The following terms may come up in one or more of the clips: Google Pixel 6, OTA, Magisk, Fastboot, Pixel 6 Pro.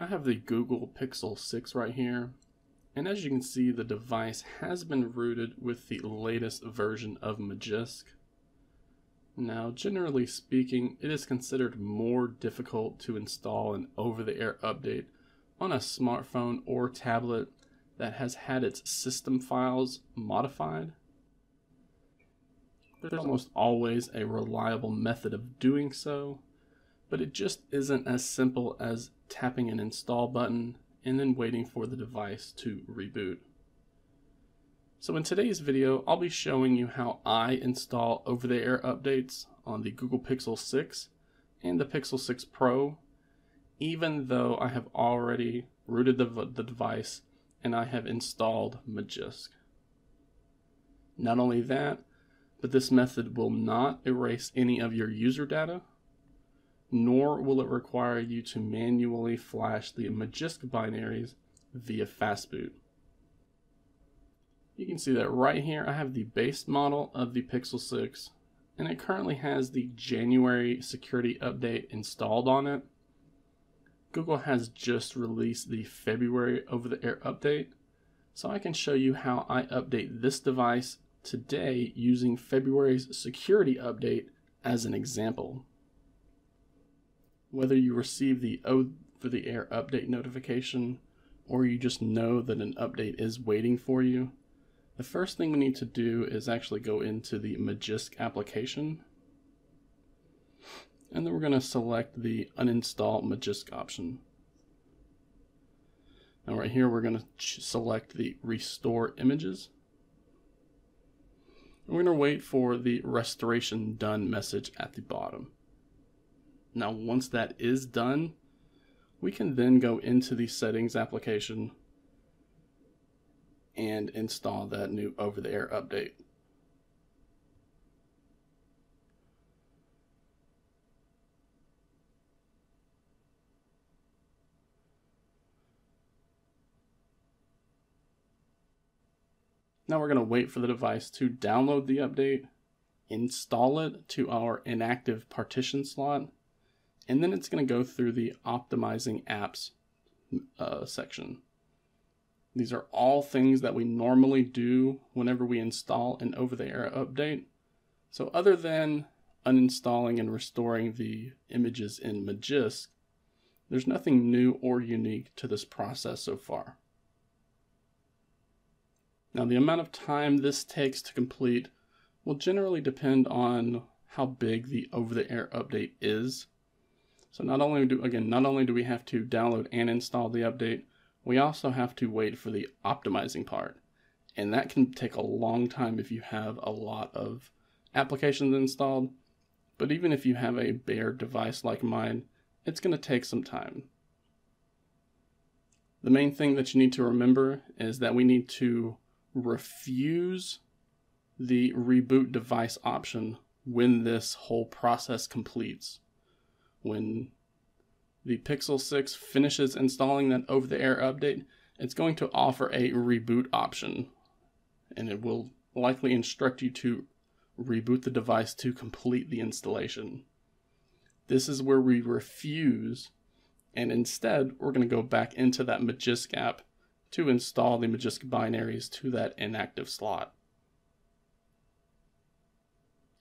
I have the Google Pixel 6 right here, and as you can see, the device has been rooted with the latest version of Magisk. Now, generally speaking, it is considered more difficult to install an over-the-air update on a smartphone or tablet that has had its system files modified. There's almost always a reliable method of doing so, but it just isn't as simple as tapping an install button and then waiting for the device to reboot. So in today's video, I'll be showing you how I install over-the-air updates on the Google Pixel 6 and the Pixel 6 Pro, even though I have already rooted the device and I have installed Magisk. Not only that, but this method will not erase any of your user data, nor will it require you to manually flash the Magisk binaries via Fastboot. You can see that right here I have the base model of the Pixel 6, and it currently has the January security update installed on it. Google has just released the February over-the-air update, so I can show you how I update this device today using February's security update as an example. Whether you receive the over-the-air update notification or you just know that an update is waiting for you, the first thing we need to do is actually go into the Magisk application, and then we're going to select the uninstall Magisk option. Now right here we're going to select the restore images, and we're going to wait for the restoration done message at the bottom. Now once that is done, we can then go into the settings application and install that new over-the-air update. Now we're going to wait for the device to download the update, install it to our inactive partition slot, and then it's going to go through the optimizing apps section. These are all things that we normally do whenever we install an over-the-air update. So other than uninstalling and restoring the images in Magisk, there's nothing new or unique to this process so far. Now the amount of time this takes to complete will generally depend on how big the over-the-air update is. So not only do we have to download and install the update, we also have to wait for the optimizing part, and that can take a long time if you have a lot of applications installed. But even if you have a bare device like mine, it's going to take some time. The main thing that you need to remember is that we need to refuse the reboot device option when this whole process completes. When the Pixel 6 finishes installing that over-the-air update, it's going to offer a reboot option, and it will likely instruct you to reboot the device to complete the installation. This is where we refuse, and instead we're going to go back into that Magisk app to install the Magisk binaries to that inactive slot.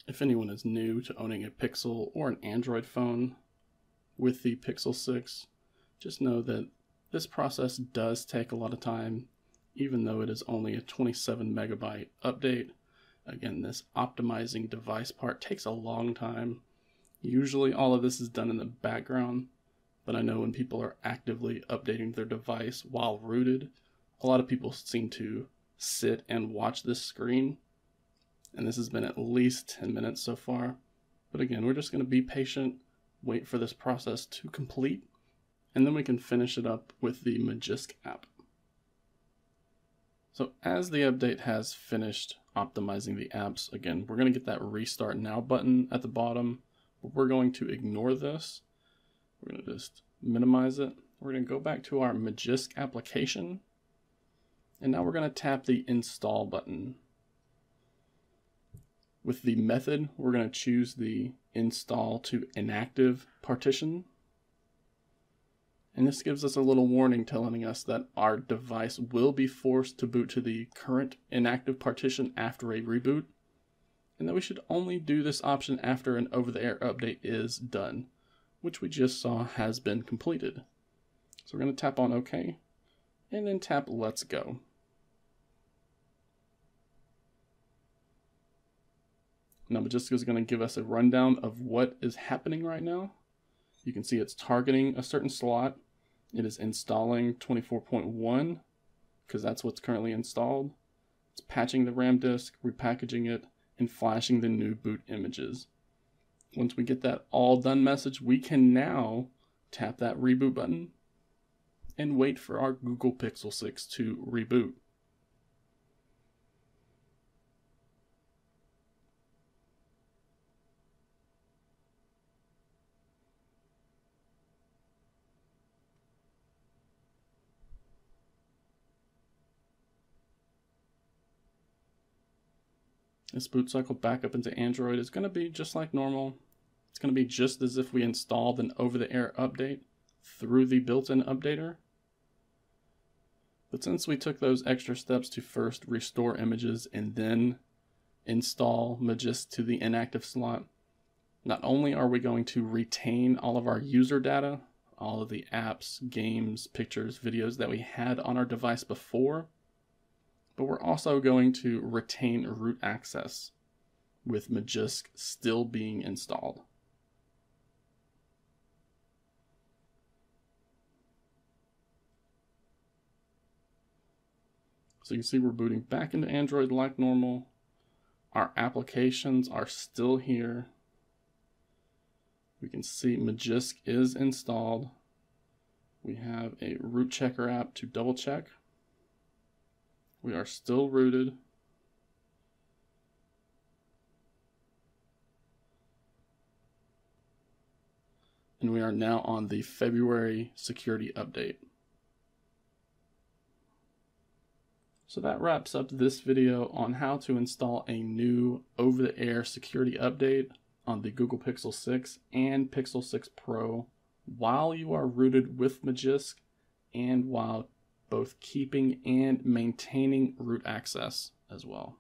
If anyone is new to owning a Pixel or an Android phone with the Pixel 6, just know that this process does take a lot of time, even though it is only a 27 megabyte update. Again, this optimizing device part takes a long time. Usually all of this is done in the background, but I know when people are actively updating their device while rooted, a lot of people seem to sit and watch this screen, and this has been at least 10 minutes so far. But again, we're just going to be patient, wait for this process to complete, and then we can finish it up with the Magisk app. So as the update has finished optimizing the apps, again, we're going to get that restart now button at the bottom, but we're going to ignore this. We're going to just minimize it. We're going to go back to our Magisk application, and now we're going to tap the install button. With the method, we're going to choose the install to inactive partition, and this gives us a little warning telling us that our device will be forced to boot to the current inactive partition after a reboot, and that we should only do this option after an over-the-air update is done, which we just saw has been completed. So we're going to tap on OK, and then tap Let's Go. Now Magisk is going to give us a rundown of what is happening right now. You can see it's targeting a certain slot. It is installing 24.1 because that's what's currently installed. It's patching the RAM disk, repackaging it, and flashing the new boot images. Once we get that all done message, we can now tap that reboot button and wait for our Google Pixel 6 to reboot. This boot cycle back up into Android is going to be just like normal. It's going to be just as if we installed an over-the-air update through the built-in updater. But since we took those extra steps to first restore images and then install Magisk to the inactive slot, not only are we going to retain all of our user data, all of the apps, games, pictures, videos that we had on our device before, but we're also going to retain root access with Magisk still being installed. So you can see we're booting back into Android like normal. Our applications are still here. We can see Magisk is installed. We have a root checker app to double check. We are still rooted. And we are now on the February security update. So that wraps up this video on how to install a new over-the-air security update on the Google Pixel 6 and Pixel 6 Pro while you are rooted with Magisk and while both keeping and maintaining root access as well.